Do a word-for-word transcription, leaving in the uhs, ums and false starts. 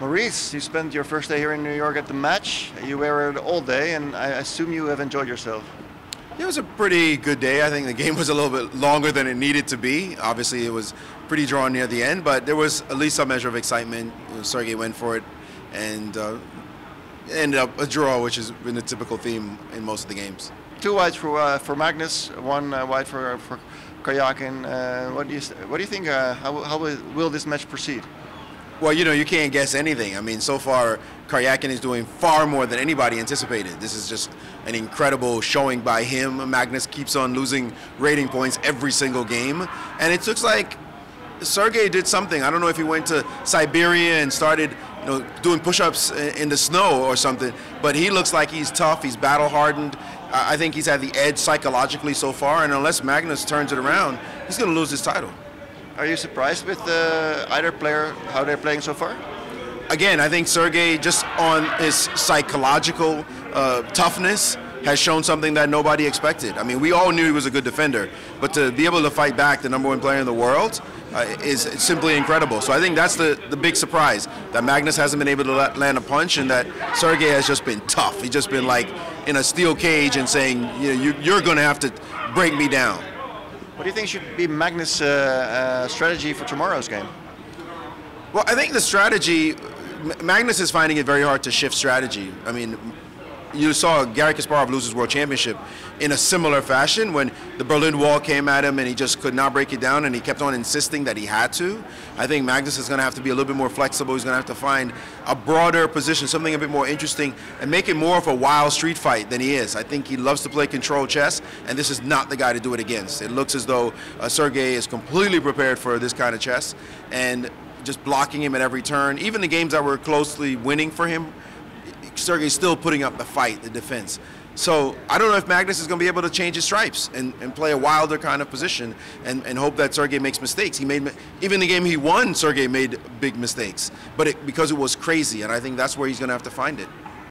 Maurice, you spent your first day here in New York at the match. You were there all day, and I assume you have enjoyed yourself. It was a pretty good day. I think the game was a little bit longer than it needed to be. Obviously, it was pretty drawn near the end, but there was at least some measure of excitement. You know, Sergey went for it, and uh, it ended up a draw, which has been a typical theme in most of the games. Two wides for uh, for Magnus, one uh, wide for for Karjakin. Uh, what do you what do you think? Uh, how how will this match proceed? Well, you know, you can't guess anything. I mean, so far, Karjakin is doing far more than anybody anticipated. This is just an incredible showing by him. Magnus keeps on losing rating points every single game. And it looks like Sergey did something. I don't know if he went to Siberia and started, you know, doing push-ups in the snow or something. But he looks like he's tough. He's battle-hardened. I think he's had the edge psychologically so far. And unless Magnus turns it around, he's going to lose his title. Are you surprised with uh, either player, how they're playing so far? Again, I think Sergey, just on his psychological uh, toughness, has shown something that nobody expected. I mean, we all knew he was a good defender, but to be able to fight back the number one player in the world uh, is simply incredible. So I think that's the, the big surprise, that Magnus hasn't been able to let, land a punch, and that Sergey has just been tough. He's just been like in a steel cage and saying, you know, you, you're going to have to break me down. What do you think should be Magnus' uh, uh, strategy for tomorrow's game? Well, I think the strategy, Magnus is finding it very hard to shift strategy. I mean, you saw Garry Kasparov lose his world championship in a similar fashion when the Berlin Wall came at him and he just could not break it down, and he kept on insisting that he had to. I think Magnus is going to have to be a little bit more flexible. He's going to have to find a broader position, something a bit more interesting, and make it more of a wild street fight than he is. I think he loves to play control chess, and this is not the guy to do it against. It looks as though uh, Sergey is completely prepared for this kind of chess, and just blocking him at every turn. Even the games that were closely winning for him, Sergey's still putting up the fight, the defense. So I don't know if Magnus is going to be able to change his stripes and, and play a wilder kind of position and, and hope that Sergey makes mistakes. He made even the game he won, Sergey made big mistakes, but it, because it was crazy, and I think that's where he's going to have to find it.